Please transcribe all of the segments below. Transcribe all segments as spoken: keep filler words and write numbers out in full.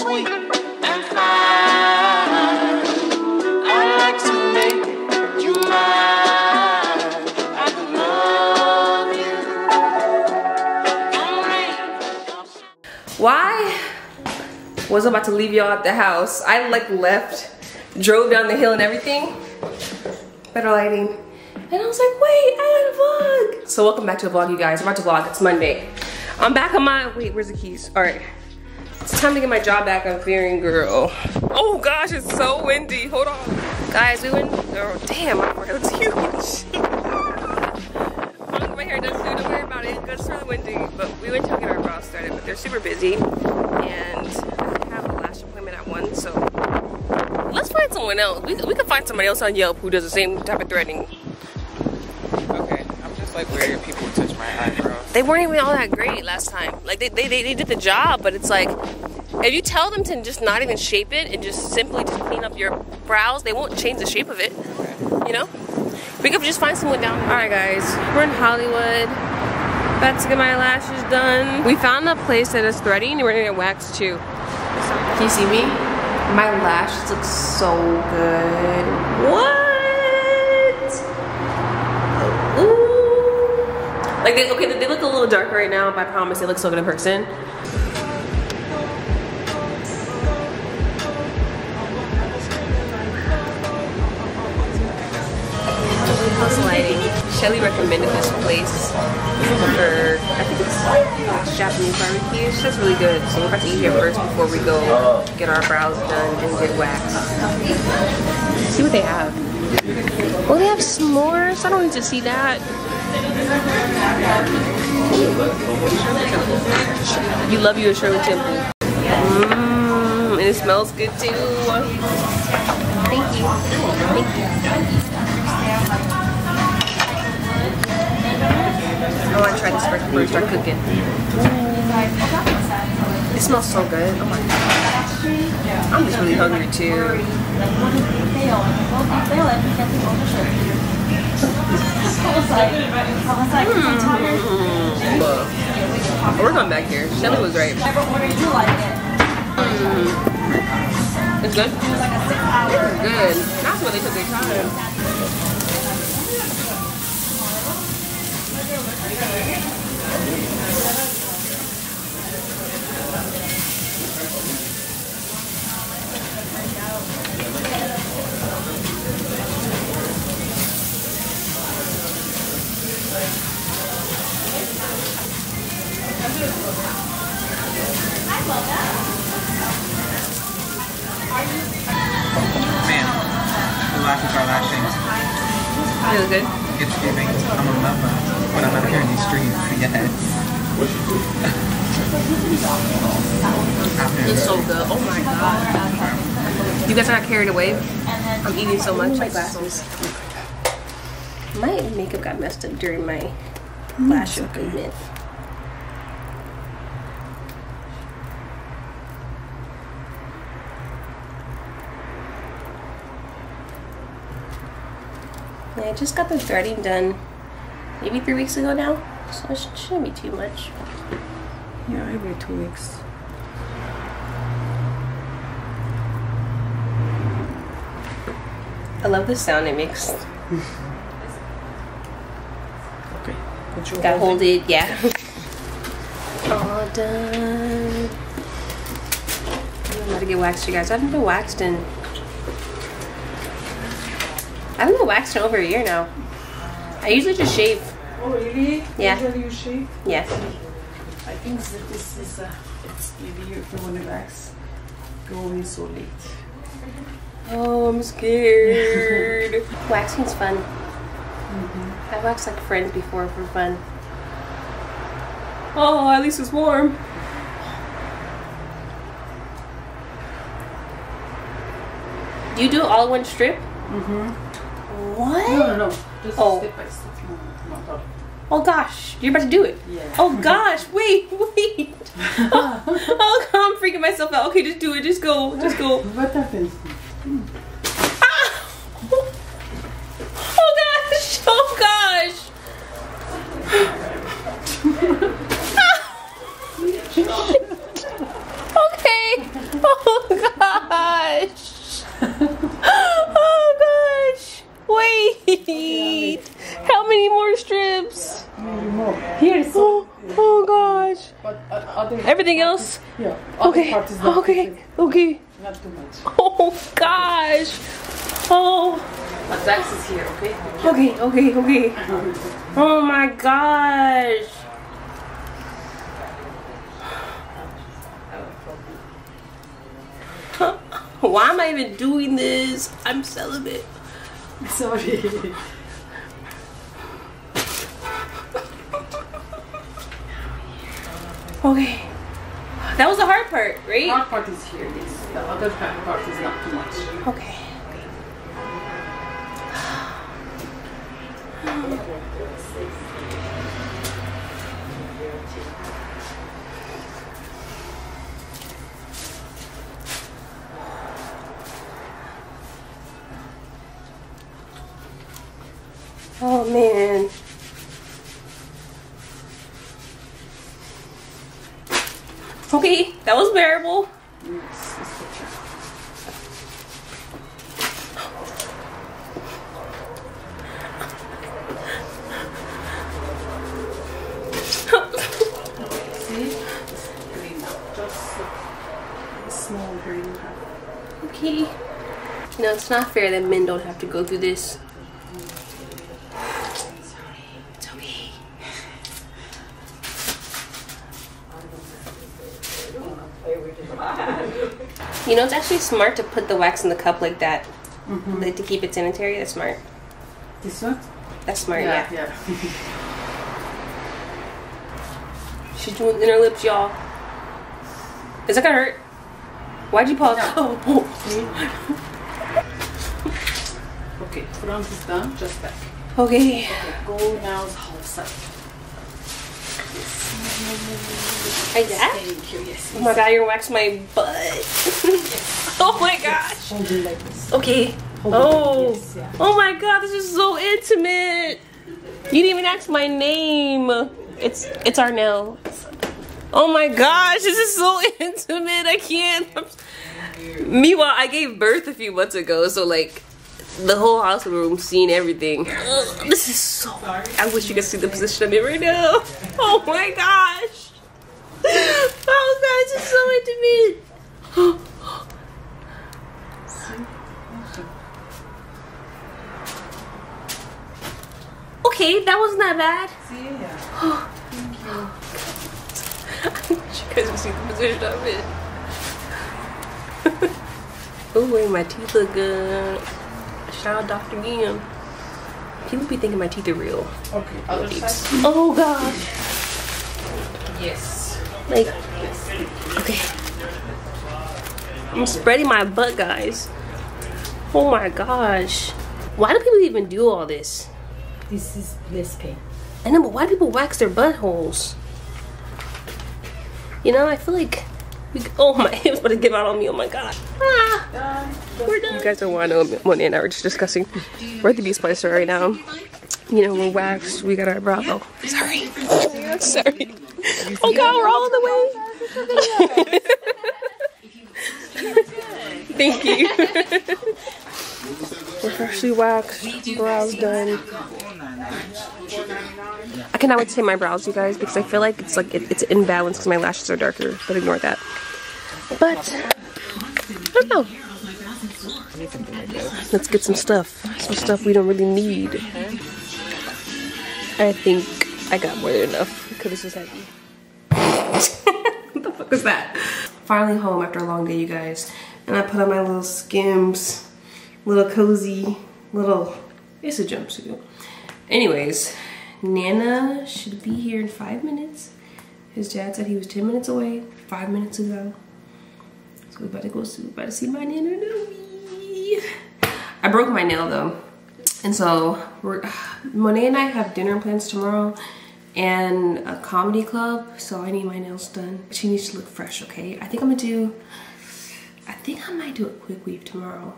sweet and fine. I like to make you mine. I love you. Why was I about to leave y'all at the house? I like left, drove down the hill and everything. Better lighting. And I was like, wait, I gotta vlog. So welcome back to the vlog, you guys. I'm about to vlog, it's Monday. I'm back on my, wait, where's the keys? All right, it's time to get my job back on Fearing Girl. Oh gosh, it's so windy, hold on. Guys, we went, oh damn, my road's huge. I don't think my hair does too, don't worry about it, it's really windy. But we went to get our brows started, but they're super busy. And I have a lash appointment at one, so let's find someone else. We, we could find somebody else on Yelp who does the same type of threading. Like where people touch my eyebrows. They weren't even all that great last time. Like they, they, they did the job, but it's like if you tell them to just not even shape it and just simply just clean up your brows, they won't change the shape of it. Okay. You know? We could just find someone down there. All right, guys, we're in Hollywood. About to get my lashes done. We found a place that is threading and we're gonna get waxed too. Can you see me? My lashes look so good. What? Like they, okay, they look a little dark right now, but I promise they look so good in person. How's the lighting? Shelly recommended this place for, I think it's Japanese barbecue. She says really good, so we're about to eat here first before we go get our brows done and get waxed. See what they have. Oh, they have s'mores? I don't need to see that. You love you a Shirley Temple. Mmm, and it smells good too. Thank you. Thank you. I want to try this first before we start cooking. It smells so good. Oh my gosh. I'm just really hungry too. Mm. We're going back here. Shelly was right. Mm. It's good? It's good. That's why they took their time. Really good. It's giving. I'm a lover, but I'm out here in these streets. Yes. It's so good. Oh my god. You guys are not carried away. I'm eating so much. My glasses. My makeup got messed up during my lash appointment. I just got the threading done maybe three weeks ago now, so it shouldn't be too much. Yeah, every two weeks. I love the sound it makes. Okay. Put your Gotta hold it, it. Yeah. All done. I'm about to get waxed, you guys. I haven't been waxed in I haven't been waxed in over a year now. I usually just shave. Oh really? Yeah. Usually you shave? Yeah. I think that this is a, it's easier if you want to wax. Going so late. Oh, I'm scared. Waxing's fun. Mm-hmm. I waxed like friends before for fun. Oh, at least it's warm. Do you do all in one strip? Mm-hmm. What? No, no, no. Just oh. Step by step. Oh gosh, you're about to do it. Yeah. Oh gosh, wait, wait. oh, oh, I'm freaking myself out. Okay, just do it. Just go. Just go. What happened? Ah! Oh gosh! Oh gosh! ah! Okay. Oh. everything else? Yeah. Okay. Okay. Okay. Not too much. Oh gosh. Oh. My tax is here. Okay. Okay. Okay. Okay. Oh my gosh. Why am I even doing this? I'm celibate. Sorry. Okay. That was the hard part, right? The hard part is here, yes. The other part is not too much. Okay. Oh, man. Okay, that was bearable. Yes, let's get you. See? It's green. Just a small green. Okay. No, it's not fair that men don't have to go through this. You know, it's actually smart to put the wax in the cup like that, mm-hmm. like to keep it sanitary. That's smart. This one? That's smart, yeah. yeah. yeah. She's doing inner lips, y'all. Is that gonna hurt? Why'd you pause? No. Oh, oh. Okay, front is done, just back. Okay. Okay, go now, whole side. Like that? Thank you, yes. Oh my god, you're waxing my butt. Yes. Oh my gosh. Like this. Okay. Hold oh. Like this, yeah. Oh my god, this is so intimate. You didn't even ask my name. It's it's Arnell. Oh my gosh, this is so intimate. I can't. I'm... Meanwhile, I gave birth a few months ago, so like the whole hospital room seen everything. Ugh, this is so hard. I wish you could see the position I'm in right now. Oh my gosh. Oh god, this is so intimate. Okay, that wasn't that bad. See ya. Thank you. I wish you guys would see the position I'm in. Oh, my teeth look good. Shout out Doctor Gam. He would be thinking my teeth are real. Okay. Other side. Oh gosh. Yes. Like. Yes. Okay. I'm spreading my butt, guys. Oh my gosh. Why do people even do all this? This is less pain. I know, but why do people wax their buttholes? You know, I feel like. We, oh my hips about to give out on me, oh my god. Ah, done. We're done. You guys don't want to know, Monet and I were just discussing. We're at the Beast Place right now. You know, we're waxed, we got our brow. Oh, sorry. Sorry. Oh god, we're all on the way. Thank you. We're freshly waxed, brows done. I cannot wait to say my brows, you guys, because I feel like it's like it, it's imbalanced because my lashes are darker, but ignore that. But I don't know. Let's get some stuff. Some stuff we don't really need. I think I got more than enough because this was heavy. What the fuck was that? Finally home after a long day, you guys. And I put on my little Skims, little cozy, little, it's a jumpsuit. Anyways, Nana should be here in five minutes. His dad said he was ten minutes away five minutes ago. So we're about to go see, about to see my Nana Noe. I broke my nail though. And so we're, Monet and I have dinner plans tomorrow and a comedy club. So I need my nails done. She needs to look fresh, okay? I think I'm gonna do, I think I might do a quick weave tomorrow.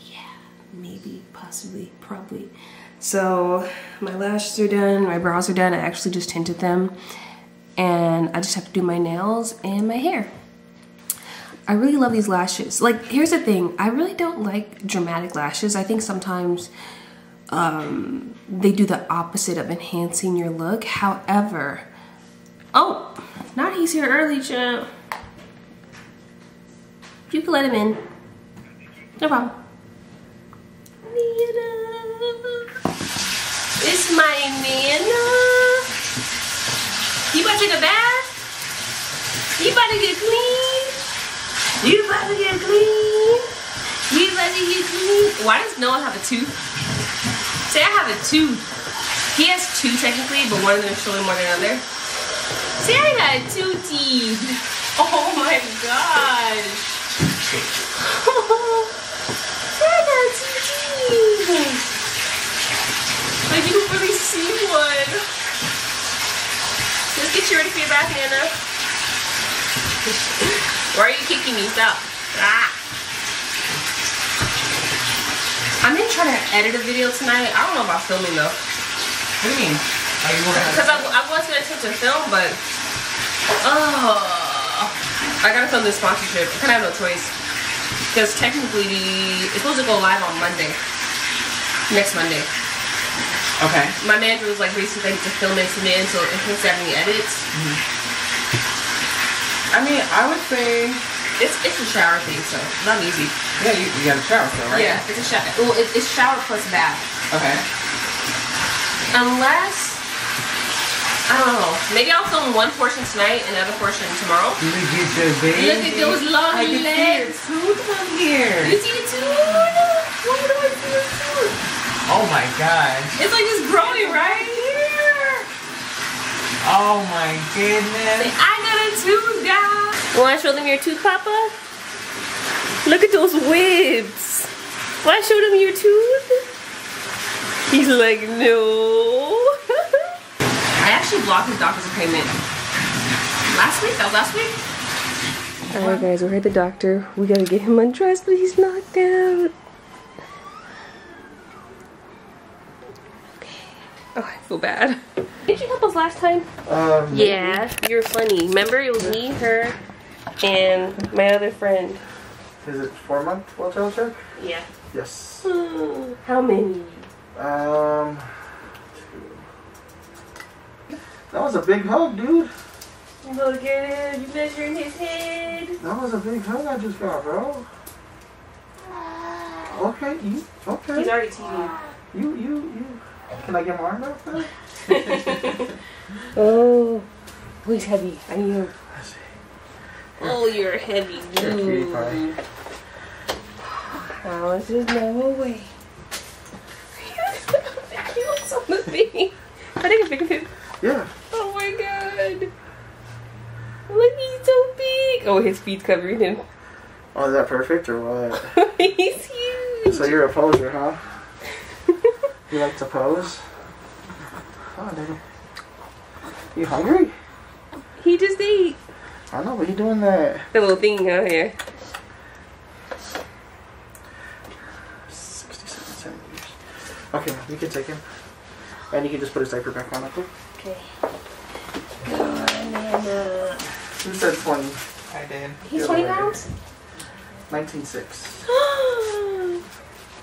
Yeah, maybe, possibly, probably. So my lashes are done, my brows are done. I actually just tinted them and I just have to do my nails and my hair. I really love these lashes. Like, here's the thing. I really don't like dramatic lashes. I think sometimes um, they do the opposite of enhancing your look. However, oh, Not he's here early, champ. You can let him in. No problem. Nina. It's my Nina. You about to take a bath? You about to get clean? You about to get clean? You about to get clean? Why does Noah have a tooth? Say I have a tooth. He has two technically, but one of them is showing more than another. Say I got two teeth. Oh my gosh. Like you can really see one. Let's get you ready for your bath, Nana. Why are you kicking me? Stop. Ah. I'm gonna try to edit a video tonight. I don't know about filming though. What do you mean? Because I, I was gonna attempt to film, but oh. I gotta film this sponsorship. I kinda have no choice. Because technically, it's supposed to go live on Monday. Next Monday. Okay. My manager was like, basically, to film it to me, so in case I have any edits. Mm-hmm. I mean, I would say... It's it's a shower thing, so not easy. Yeah, you, you got a shower though, right? Yeah, it's a shower. Well, it, it's shower plus bath. Okay. Unless... I don't know. Maybe I'll film one portion tonight, another portion tomorrow. Look at the baby. Look at those long I legs. I can see your tooth on here. You see the tooth? Why do I see the tooth? Oh my gosh. It's like it's growing right here. Oh my goodness. Say, I got a tooth, guys. You want to show them your tooth, Papa? Look at those whips. Want to show them your tooth? He's like, no. I actually blocked his doctor's appointment last week. That was last week. All right, guys, we're at the doctor. We gotta get him undressed, but he's knocked out. Okay. Oh, I feel bad. Did you help us last time? Um. Yeah, you were funny. Remember, it was me, her, and my other friend. Is it four month well child check? Yeah. Yes. Mm, how many? Um. That was a big hug, dude. You go get him. You measuring his head. That was a big hug I just got, bro. Okay, you. Okay. He's already teething. You, you, you. Can I get my arm out there? Oh, he's heavy. I need him. Oh, you're heavy, dude. Now it's just no way. He looks on the thing. I think I picked him. Yeah. Oh my god. Look, he's so big. Oh, his feet's covering him. Oh, is that perfect or what? He's huge. So you're a poser, huh? You like to pose? Oh, nigga. You hungry? He just ate. I know, but you doing that. The little thing out here. sixty-seven centimeters. Okay, you can take him. And you can just put his diaper back on, okay? Okay. Go on, Nana. Who said twenty? I did. He's twenty pounds? nineteen point six.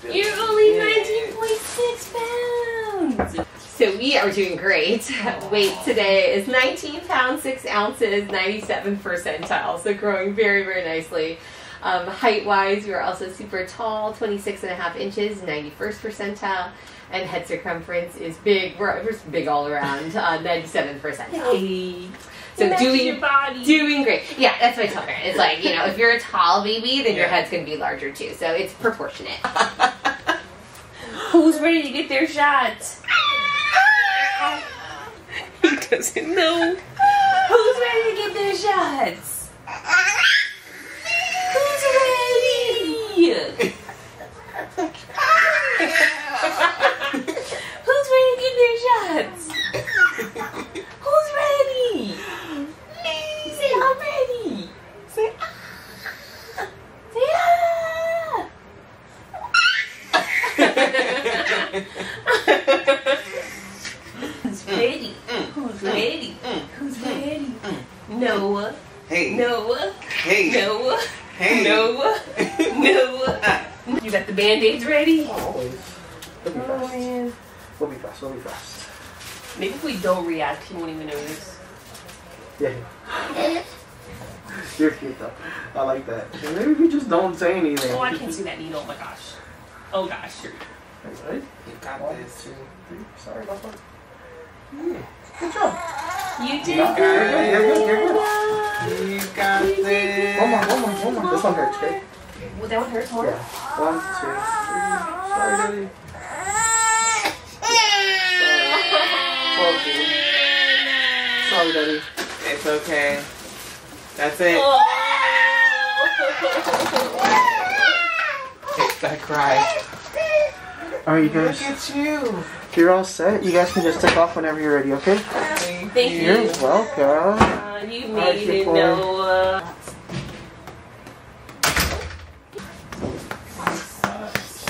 You're only nineteen point six pounds! So we are doing great. Weight today is nineteen pounds, six ounces, ninety-seven percentile. So growing very, very nicely. Um, height-wise, we are also super tall, twenty-six and a half inches, ninety-first percentile. And head circumference is big. We're, we're big all around. Uh, ninety-seven percent. Hey. So Imagine doing your body. doing great. Yeah, that's my tolerance. It's like, you know, if you're a tall baby, then yeah. your head's gonna be larger too. So it's proportionate. Who's ready to get their shots? He doesn't know. Who's ready to get their shots? Who's ready? Shots. Who's ready? Say I'm ready. Say ah. Say ah. Who's ready? Who's ready? Who's ready? Noah. Hey. Noah. Hey. Noah. Hey. Noah. Noah. You got the band-aids ready? Always. We'll be fast. Oh, man. We'll be fast. We'll be fast. Maybe if we don't react, he won't even notice. Yeah. You're cute though. I like that. Maybe if you just don't say anything. Oh, I can't see that needle. Oh my gosh. Oh gosh. You're... Right? You got One, this. Two, three. Sorry about that. Yeah. Good job. You did no, good. You're good. You're good. You got you this. One more. One more. One more. This one hurts, okay? Well, that one hurts more? Yeah. One, two, three. Sorry. Sorry, Daddy. It's okay. That's it. Oh. It's that cry. Alright, you guys. Look at you. You're all set. You guys can just take off whenever you're ready, okay? Thank, Thank you. You're welcome. Uh, you made it, Noah.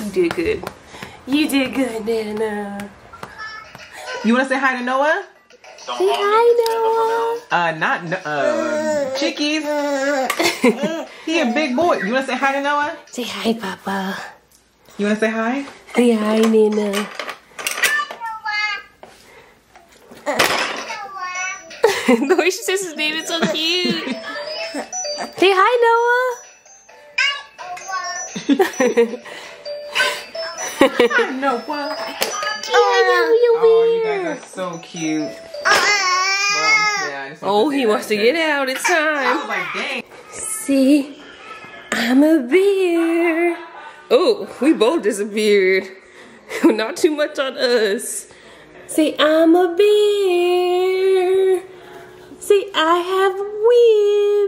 You did good. You did good, Nana. You want to say hi to Noah? Say hi, Noah. Uh, not no uh, Chickies. He a big boy. You want to say hi to Noah? Say hi, Papa. You want to say hi? Say hi, Nana. The way she says his name is so cute. Say hi, Noah. Hi, Noah. Oh, you guys are so cute. Well, yeah, oh, he wants to get out. It's time. I was like, dang. See, I'm a bear. Oh, we both disappeared. Not too much on us. Say, I'm a bear. Say, I have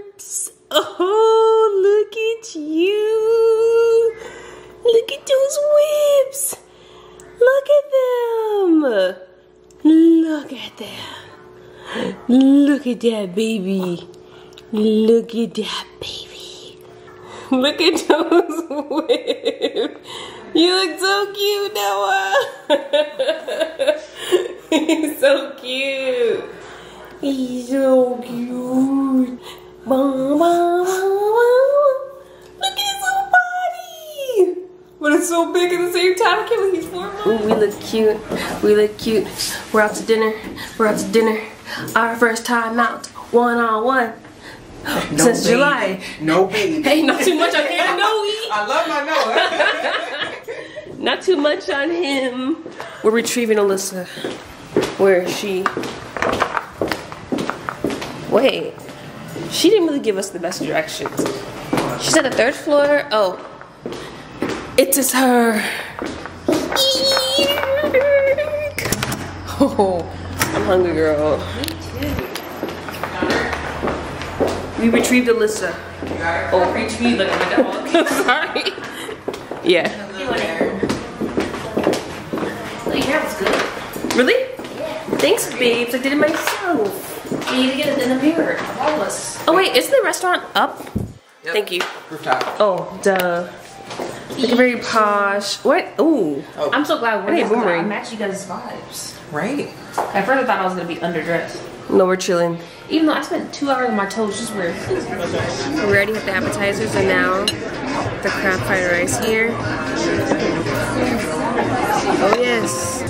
whips. Oh, look at you. Look at those whips. Look at them. Look at them. Look at that baby. Look at that baby. Look at those whips. You look so cute, Noah. He's so cute. He's so cute. Bum, bum, bum, bum. Look at his little body. But it's so big at the same time. I can't believe he's four months. Ooh, we look cute. We look cute. We're out to dinner. We're out to dinner. Our first time out, one on one, no since baby. July. No baby. Hey, not too much on him, Noe. I love my Noah. Not too much on him. We're retrieving Alyssa. Where is she? Wait, she didn't really give us the best directions. She's at the third floor. Oh, it is her. Oh. I'm hungry, girl. Me too. We retrieved Alyssa. You got her? Oh, retrieved like my dog. Sorry. Yeah. Oh, yeah, it's good. Really? Yeah. Thanks, babes. I did it myself. You need to get it in the mirror. Flawless. Oh wait, is the restaurant up? Yep. Thank you. Rooftop. Oh, duh. Looking very posh. What? Ooh. Oh. I'm so glad we're not. I'm actually got his vibes. Right. I first thought I was going to be underdressed. No, we're chilling. Even though I spent two hours on my toes, just weird. We already had the appetizers and now the crab fried rice here. Oh, yes.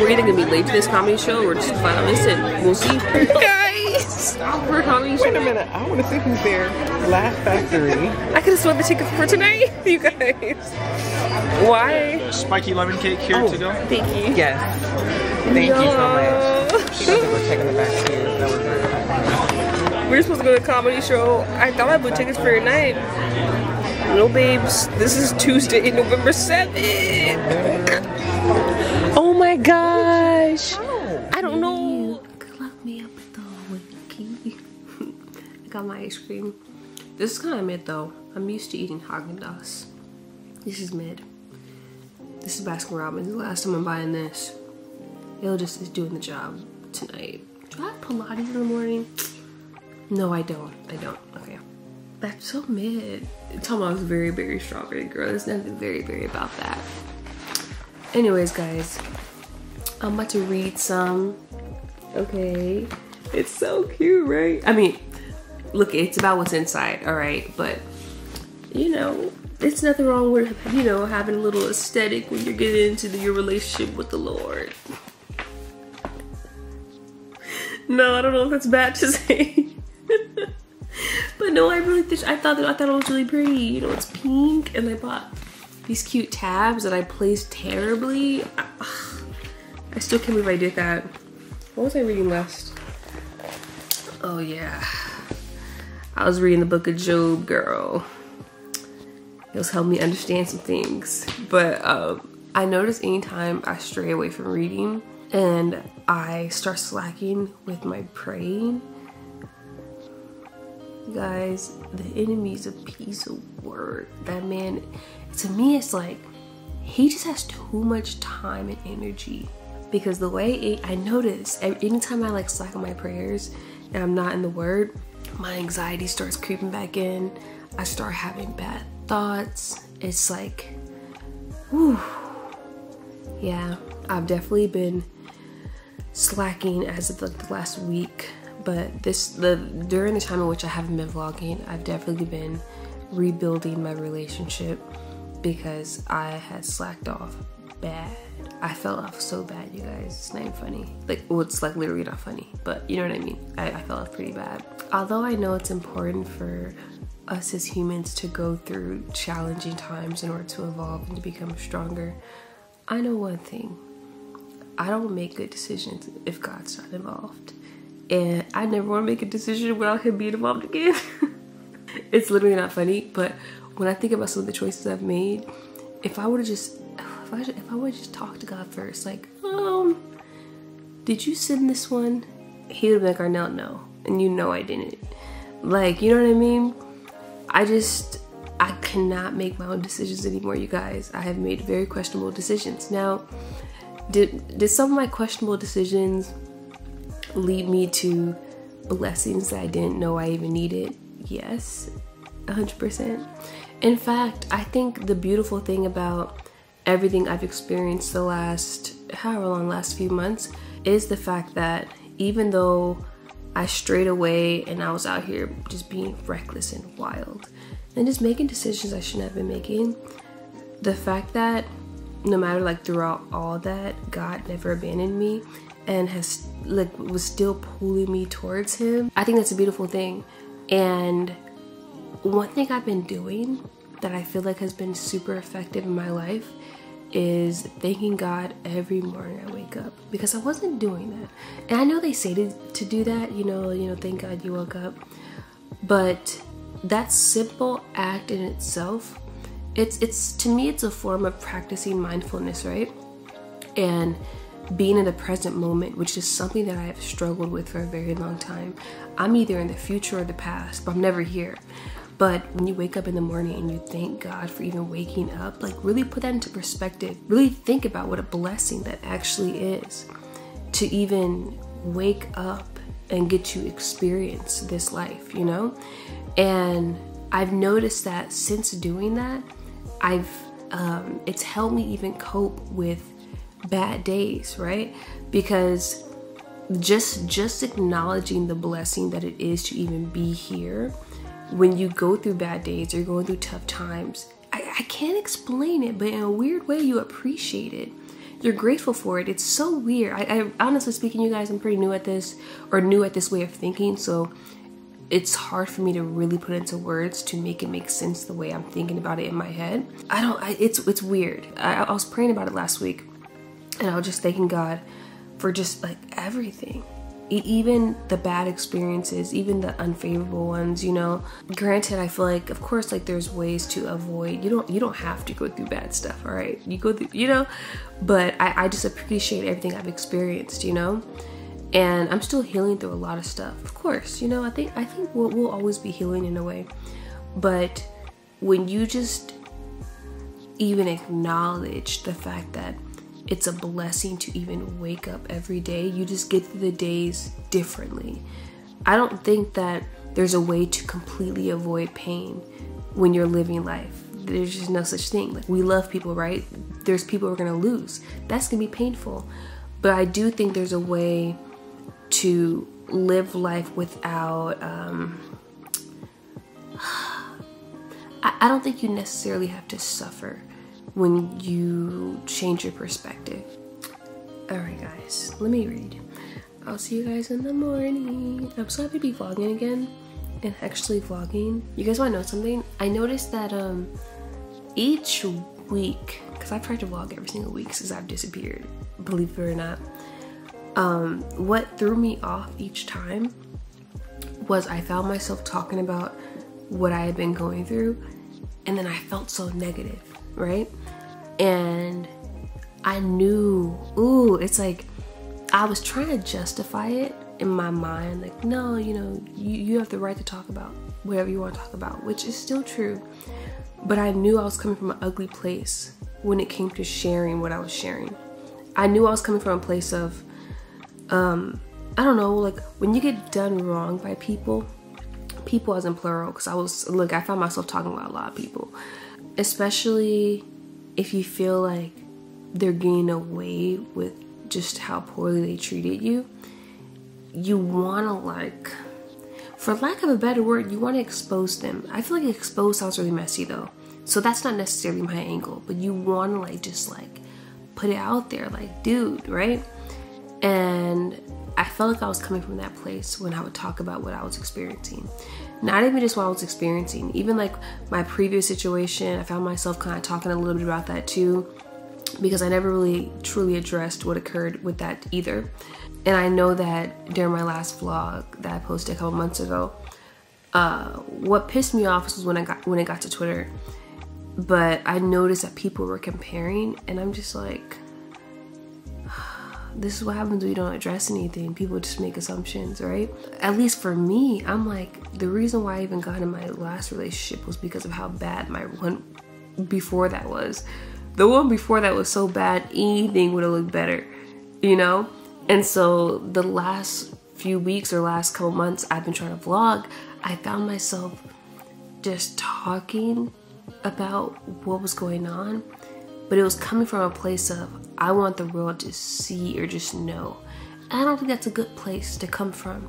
We're either going to be late to this comedy show or just flat out miss it. We'll see. Guys! We're comedy show. Wait a minute. I want to see who's there. Laugh Factory. I could have sold the tickets for tonight, you guys. Why? Spiky lemon cake here oh, to go. Thank you. Yes. Thank no. you so much. She doesn't want to take in the back seat. That was very nice. We were supposed to go to a comedy show. I thought I would tickets for your night. No, babes. This is Tuesday, November seventh. Oh my gosh. I don't know. I got my ice cream. This is kind of mid though. I'm used to eating Haagen-Dazs. This is mid. This is Baskin Robbins. The last time I'm buying this. It'll just is doing the job tonight. Do I have Pilates in the morning? No, I don't. I don't. Okay. That's so mid. Tom, I was very, very strawberry girl. There's nothing very, very about that. Anyways, guys. I'm about to read some. Okay. It's so cute, right? I mean, look, it's about what's inside, all right? But, you know, it's nothing wrong with, you know, having a little aesthetic when you're getting into the, your relationship with the Lord. No, I don't know if that's bad to say. But no, I really think I thought that I thought it was really pretty. You know, it's pink, and I bought these cute tabs that I placed terribly. I, I still can't believe I did that. What was I reading last? Oh yeah, I was reading the book of Job, girl. It was helping me understand some things. But um, I notice anytime I stray away from reading and I start slacking with my praying, guys, the enemy's a piece of work. That man, to me, it's like he just has too much time and energy. Because the way it, I notice, anytime I like slack on my prayers and I'm not in the word, my anxiety starts creeping back in. I start having bad thoughts. It's like, whew. Yeah, I've definitely been slacking as of like the last week. But this, the during the time in which I haven't been vlogging, I've definitely been rebuilding my relationship because I had slacked off bad. I fell off so bad, you guys. It's not even funny. Like, well, it's like literally not funny, but you know what I mean? I, I fell off pretty bad. Although I know it's important for us as humans to go through challenging times in order to evolve and to become stronger, I know one thing. I don't make good decisions if God's not involved. And I never want to make a decision without him being involved again. It's literally not funny, but when I think about some of the choices I've made, if I would have just, if I, if I would have just talked to God first, like, um, did you send this one? He would be like, Arnell, no, and you know I didn't. Like, you know what I mean? I just, I cannot make my own decisions anymore, you guys. I have made very questionable decisions. Now, did did some of my questionable decisions lead me to blessings that I didn't know I even needed? Yes, one hundred percent. In fact, I think the beautiful thing about everything I've experienced the last, however long, last few months, is the fact that even though I strayed away and I was out here just being reckless and wild and just making decisions I shouldn't have been making, the fact that no matter like throughout all that, God never abandoned me and has like was still pulling me towards him. I think that's a beautiful thing. And one thing I've been doing that I feel like has been super effective in my life is thanking God every morning I wake up, because I wasn't doing that. And I know they say to, to do that, you know, you know, thank God you woke up, but that simple act in itself, it's, it's, to me, it's a form of practicing mindfulness, right? And being in the present moment, which is something that I have struggled with for a very long time. I'm either in the future or the past, but I'm never here. But when you wake up in the morning and you thank God for even waking up, like really put that into perspective. Really think about what a blessing that actually is to even wake up and get to experience this life, you know? And I've noticed that since doing that, I've um, it's helped me even cope with bad days, right? Because just just acknowledging the blessing that it is to even be here when you go through bad days or going through tough times, I, I can't explain it, but in a weird way you appreciate it, you're grateful for it. It's so weird. I, I honestly speaking, you guys, I'm pretty new at this or new at this way of thinking, so it's hard for me to really put into words to make it make sense the way I'm thinking about it in my head. I don't I, it's it's weird. I, I was praying about it last week, and I was just thanking God for just like everything. E even the bad experiences, even the unfavorable ones, you know. Granted, I feel like, of course, like there's ways to avoid, you don't you don't have to go through bad stuff, all right? You go through, you know, but I, I just appreciate everything I've experienced, you know? And I'm still healing through a lot of stuff, of course, you know. I think I think we'll, we'll always be healing in a way. But when you just even acknowledge the fact that it's a blessing to even wake up every day, you just get through the days differently. I don't think that there's a way to completely avoid pain when you're living life. There's just no such thing. Like, we love people, right? There's people we're gonna lose. That's gonna be painful. But I do think there's a way to live life without, um, I, I don't think you necessarily have to suffer when you change your perspective. All right, guys, let me read. I'll see you guys in the morning. I'm so happy to be vlogging again and actually vlogging. You guys want to know something? I noticed that um each week, because I've tried to vlog every single week since I've disappeared, believe it or not, um what threw me off each time was I found myself talking about what I had been going through, and then I felt so negative, right? And I knew, ooh, it's like I was trying to justify it in my mind, like, no, you know, you, you have the right to talk about whatever you want to talk about, which is still true, but I knew I was coming from an ugly place when it came to sharing what I was sharing. I knew I was coming from a place of, um, I don't know, like, when you get done wrong by people, people as in plural, because I was, look, I found myself talking about a lot of people, especially if you feel like they're getting away with just how poorly they treated you, you want to, like, for lack of a better word, you want to expose them. I feel like expose sounds really messy though, so that's not necessarily my angle, but you want to, like, just, like, put it out there, like, dude, right? And I felt like I was coming from that place when I would talk about what I was experiencing. Not even just what I was experiencing, even like my previous situation, I found myself kind of talking a little bit about that too, because I never really truly addressed what occurred with that either. And I know that during my last vlog that I posted a couple months ago, uh, what pissed me off was when I got when it got to Twitter. But I noticed that people were comparing, and I'm just like, this is what happens when you don't address anything. People just make assumptions, right? At least for me, I'm like, the reason why I even got in my last relationship was because of how bad my one before that was. The one before that was so bad, anything would have looked better, you know? And so the last few weeks or last couple months I've been trying to vlog, I found myself just talking about what was going on, but it was coming from a place of, I want the world to see or just know. And I don't think that's a good place to come from.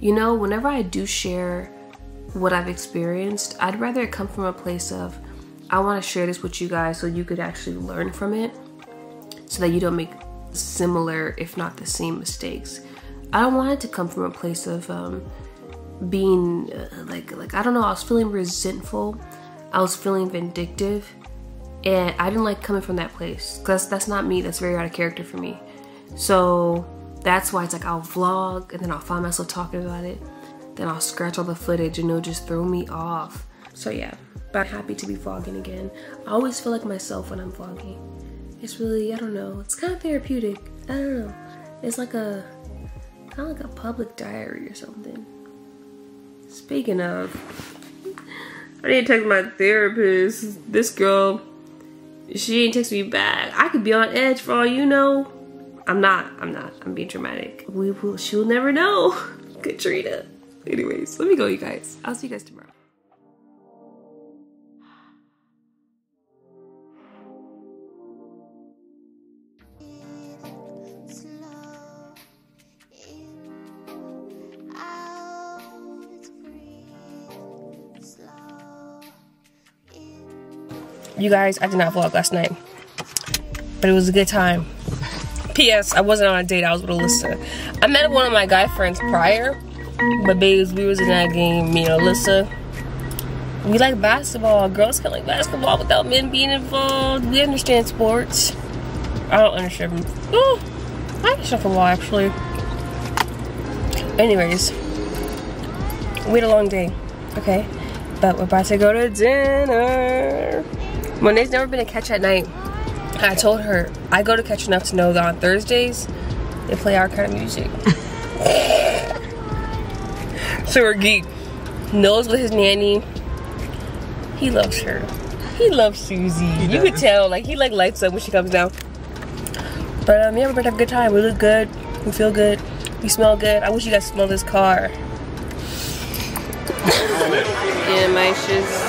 You know, whenever I do share what I've experienced, I'd rather it come from a place of, I want to share this with you guys so you could actually learn from it, so that you don't make similar, if not the same, mistakes. I don't want it to come from a place of um, being uh, like, like I don't know, I was feeling resentful, I was feeling vindictive, and I didn't like coming from that place, because that's not me, that's very out of character for me. So that's why it's like, I'll vlog and then I'll find myself talking about it, then I'll scratch all the footage and it'll just throw me off. So yeah. But I'm happy to be vlogging again. I always feel like myself when I'm vlogging. It's really, I don't know, it's kind of therapeutic. I don't know. It's like a, kind of like a public diary or something. Speaking of, I need to text my therapist. This girl, she ain't text me back. I could be on edge for all you know. I'm not, I'm not, I'm being dramatic. We will, she'll never know. Katrina. Anyways, let me go, you guys. I'll see you guys tomorrow. You guys, I did not vlog last night, but it was a good time. P S I wasn't on a date, I was with Alyssa. I met one of my guy friends prior, but babes, we was in that game, me and Alyssa. We like basketball. Girls can like basketball without men being involved. We understand sports. I don't understand them. Oh, I understand football, actually. Anyways, we had a long day, okay? But we're about to go to dinner. Monette's never been to Catch at Night. I told her, I go to Catch enough to know that on Thursdays, they play our kind of music. So we're geek. Noah's with his nanny. He loves her. He loves Susie. He you does. Could tell, like, he like lights up when she comes down. But um, yeah, we're about to have a good time. We look good. We feel good. We smell good. I wish you guys smelled this car. Yeah, my shit's...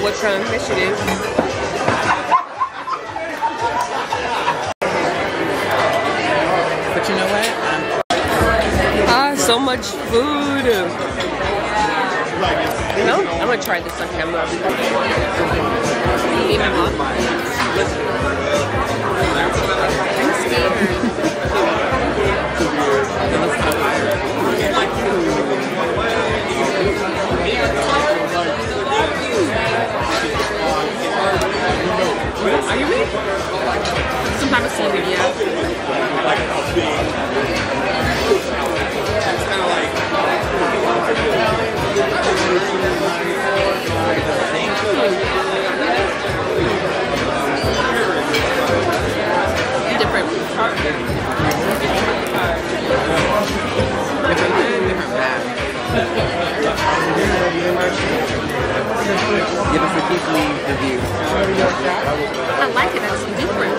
What's wrong? Yes, you do. But you know what? Ah, so much food. You know? I'm gonna try this on camera. Need my mom? I'm scared. Are you ready? Some type of slogan, yeah. It's kind of like... Different. Different. Different bag. Give us a deeply review. I like it, that's different.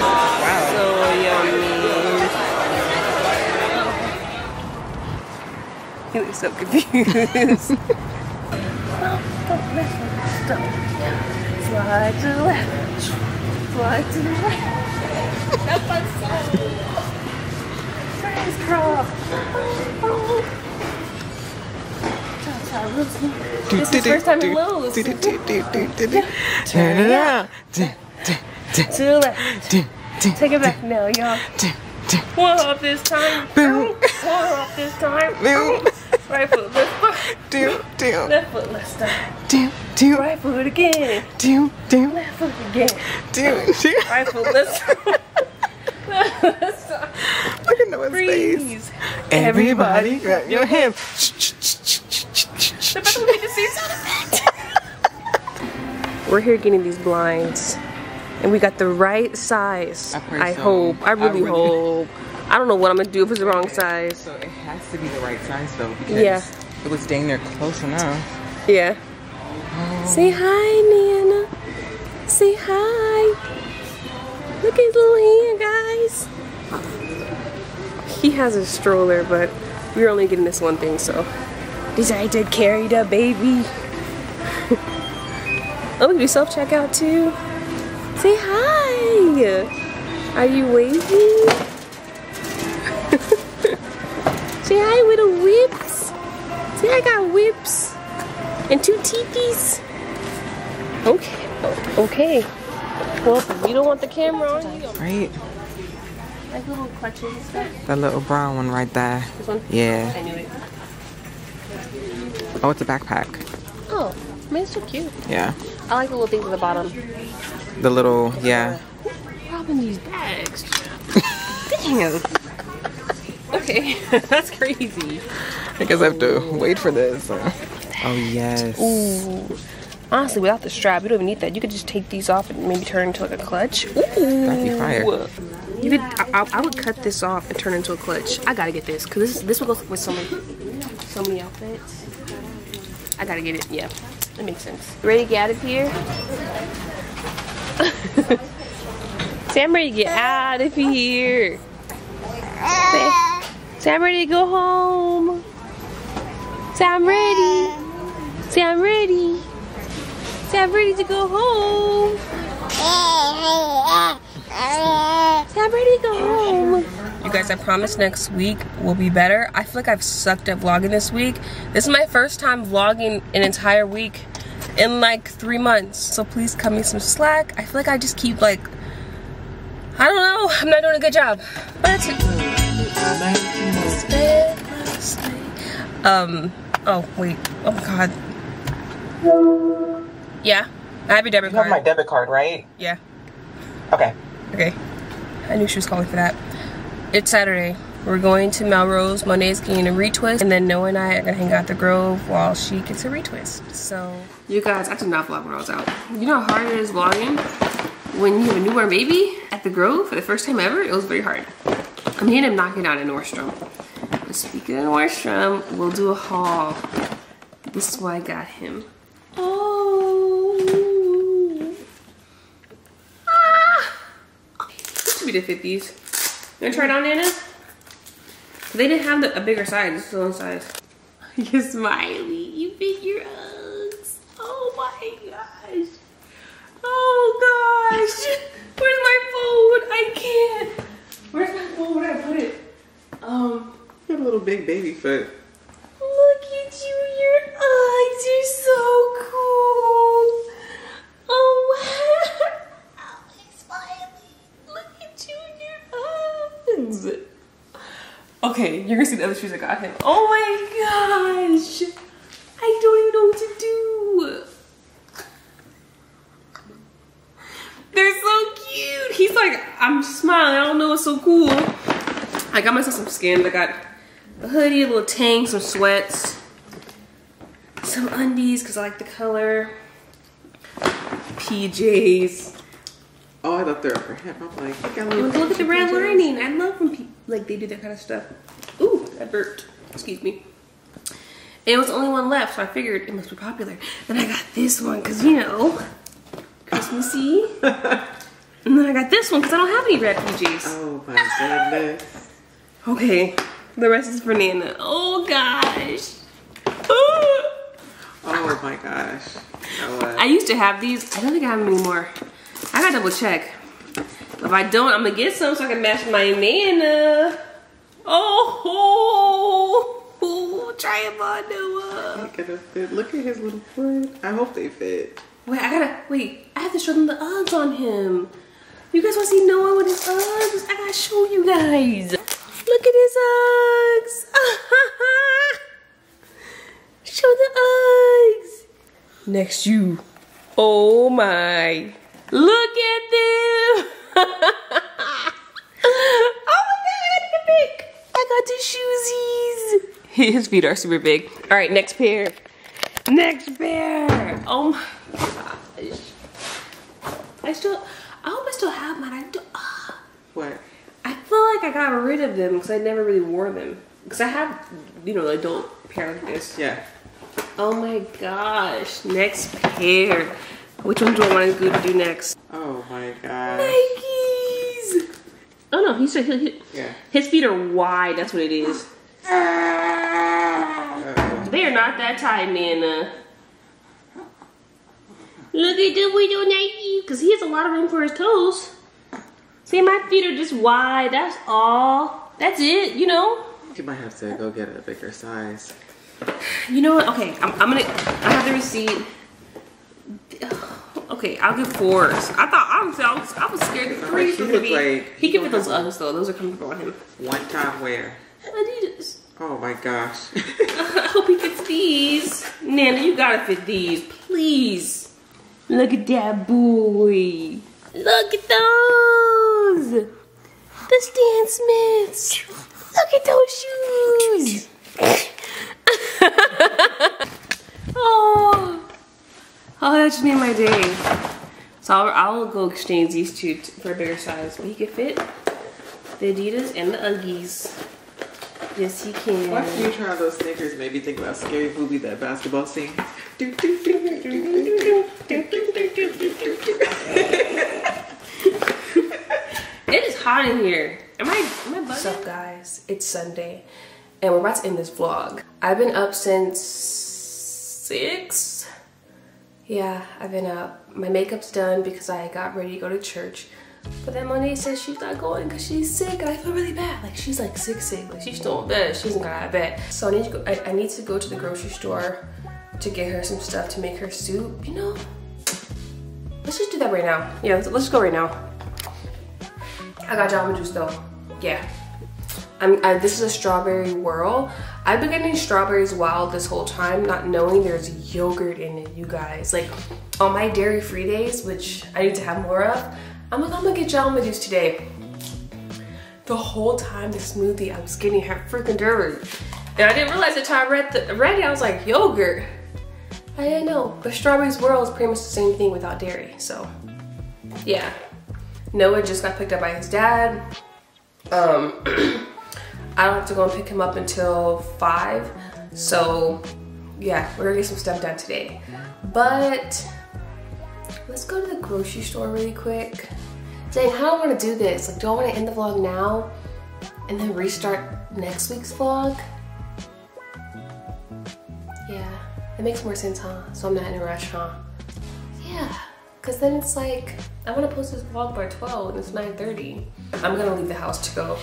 Wow. So yummy. He looks so confused. Stop, stop, left, stop. Slide to the left. Slide to the left. That's my soul. Friends crossed. This is the first time in Lowe's. Turn it out. To the left. Take it back now, y'all. One off this time. One off this time. Right foot, left foot. Left foot, left side. Right foot again. Left foot again. Right foot, left side. Look at Noah's face. Everybody grab your hand. They're about to make a sound effect. We're here getting these blinds, and we got the right size. I, I so. hope. I really, I really hope. I don't know what I'm gonna do if it's the wrong size. So it has to be the right size though, because yeah. it was dang near close enough. Yeah. Oh. Say hi, Nana. Say hi. Look at his little hand, guys. He has a stroller, but we're only getting this one thing, so. Decided to carry the baby. Oh, we do self-checkout too. Say hi. Are you waving? Say hi with a whips. See, I got whips. And two teepees. Okay. Okay. Well, you don't want the camera on you. Right. Like little clutches and stuff. That little brown one right there. This one? Yeah. I knew it. Oh, it's a backpack. Oh, I mean, it's so cute. Yeah. I like the little things at the bottom. The little, yeah. Who's robbing these bags? Dang. Okay, that's crazy. I guess I have to wait for this. So. Oh, yes. Ooh. Honestly, without the strap, you don't even need that. You could just take these off and maybe turn into like a clutch. Ooh. That'd be fire. You could, I, I would cut this off and turn into a clutch. I gotta get this, because this, this will go with so many, so many outfits. I gotta get it, yeah. That makes sense. Ready to get out of here? Say, I'm ready to get out of here. Say, say, I'm ready to go home. Say, I'm ready. Say, I'm ready. Say, I'm ready to go home. Say, I'm ready to go home. You guys, I promise next week will be better. I feel like I've sucked at vlogging this week. This is my first time vlogging an entire week in like three months. So please cut me some slack. I feel like I just keep like, I don't know. I'm not doing a good job. But it's Um, oh wait, oh my God. Yeah, I have your debit card. You have my debit card, right? Yeah. Okay. Okay, I knew she was calling for that. It's Saturday. We're going to Melrose. Monday is getting a retwist, and then Noah and I are gonna hang out at the Grove while she gets a retwist. So, you guys, I did not vlog when I was out. You know how hard it is vlogging when you have a newborn baby at the Grove for the first time ever. It was very hard. I'm mean, him knocking out at Nordstrom. But speaking of Nordstrom, we'll do a haul. This is why I got him. Oh, ah! This should be the fifties. You wanna try it on, Nana? They didn't have the, a bigger size, it's still one size. You're smiley, you fit your Uggs. Oh my gosh. Oh gosh. Where's my phone? I can't. Where's my phone? Where'd I put it? Um, you have a little big baby foot. Look at you, your Uggs. You're so cool. Oh wow. Smiley. Look at you, your Uggs. Okay. Okay, you're gonna see the other shoes I got him. Oh my gosh! I don't even know what to do. They're so cute. He's like, I'm smiling. I don't know what's so cool. I got myself some Skims. I got a hoodie, a little tank, some sweats, some undies because I like the color. P Js. Oh, I thought they were for him. I'm like, I got a little look at the red lining. I love when people, like, they do that kind of stuff. Ooh, that burped. Excuse me. And it was the only one left, so I figured it must be popular. Then I got this one because, you know, Christmassy. And then I got this one because I don't have any red P Js. Oh my goodness. Okay, the rest is for Nana. Oh gosh. Ooh. Oh my gosh. Oh, I used to have these. I don't think I have them anymore. I gotta double check. If I don't, I'm gonna get some so I can match my Nana. Oh, oh, oh. Try them on, Noah. Look at his fit. Look at his little foot. I hope they fit. Wait, I gotta, wait, I have to show them the Uggs on him. You guys wanna see Noah with his Uggs? I gotta show you guys. Look at his Uggs. Show the Uggs. Next you. Oh my. Look at them. Oh my God, I got a pick. I got two shoesies. His feet are super big. All right, next pair. Next pair. Oh my. I still, I hope I still have mine. I do, uh, what? I feel like I got rid of them because I never really wore them. Because I have, you know, the adult pair like this. Yeah. Oh my gosh. Next pair. Which one do I want to do next? Oh my gosh. Nikes. Oh no, he said he, he, yeah. His feet are wide. That's what it is. Uh, they are not that tight, Nana. Look at the window, Nike, because he has a lot of room for his toes. See, my feet are just wide. That's all. That's it, you know? You might have to go get a bigger size. You know what? Okay, I'm, I'm going to... I have the receipt. Okay, I'll get fours. I thought... I was, I was, I was scared of threes. He, like, he can fit those Uggs, though. Those are comfortable on him. One time wear. Adidas. Oh, my gosh. I hope he fits these. Nana, you got to fit these. Please. Look at that boy. Look at those. The Stan Smiths. Look at those shoes. Oh. Oh, that just made my day. So I'll, I'll go exchange these two for a bigger size. But he can fit the Adidas and the Uggies. Yes, he can. Why don't you try those sneakers? Made me think about Scary Movie, that basketball scene. Do, do, do. It is hot in here. Am I, am I bugging? What's up, guys? It's Sunday, and we're about to end this vlog. I've been up since six. Yeah, I've been up. My makeup's done because I got ready to go to church. But then Monet says she's not going because she's sick, and I feel really bad. Like, she's like sick, sick. Like, she's still in bed. She hasn't got out of bed. So I need to go. I, I need to go to the grocery store to get her some stuff to make her soup, you know? Let's just do that right now. Yeah, let's, let's go right now. I got Jamba Juice though, yeah. I'm, I, this is a strawberry whirl. I've been getting strawberries wild this whole time, not knowing there's yogurt in it, you guys. Like, on my dairy-free days, which I need to have more of, I'm like, I'm gonna get Jamba Juice today. The whole time the smoothie, I was getting her freaking dirty. And I didn't realize the time I read, the, read it, I was like, yogurt. I didn't know, but Strawberries World is pretty much the same thing without dairy, so yeah. Noah just got picked up by his dad. Um, I don't have to go and pick him up until five, so yeah, we're gonna get some stuff done today. But let's go to the grocery store really quick. Dang, how do I wanna do this? Like, do I wanna end the vlog now and then restart next week's vlog? It makes more sense, huh? So I'm not in a rush, huh? Yeah, because then it's like, I want to post this vlog by twelve and it's nine thirty. I'm going to leave the house to go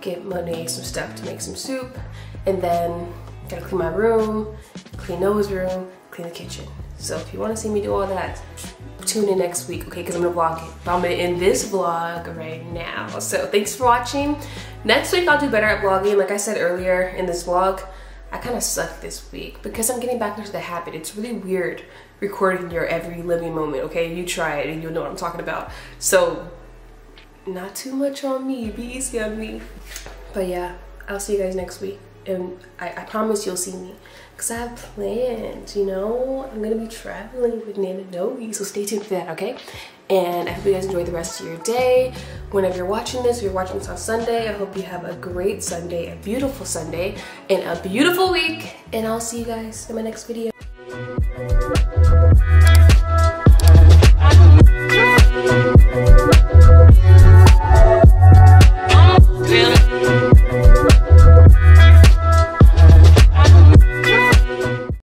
get Monet some stuff to make some soup. And then got to clean my room, clean Noah's room, clean the kitchen. So if you want to see me do all that, tune in next week, okay? Because I'm gonna vlog it. But I'm gonna end this vlog right now. So thanks for watching. Next week I'll do better at vlogging. Like I said earlier in this vlog, I kind of suck this week because I'm getting back into the habit. It's really weird recording your every living moment, okay? You try it and you'll know what I'm talking about. So not too much on me, be easy on me. But yeah, I'll see you guys next week. And I, I promise you'll see me because I have plans, you know? I'm gonna be traveling with Nana Noe, so stay tuned for that, okay? And I hope you guys enjoy the rest of your day. Whenever you're watching this, if you're watching this on Sunday, I hope you have a great Sunday, a beautiful Sunday, and a beautiful week. And I'll see you guys in my next video.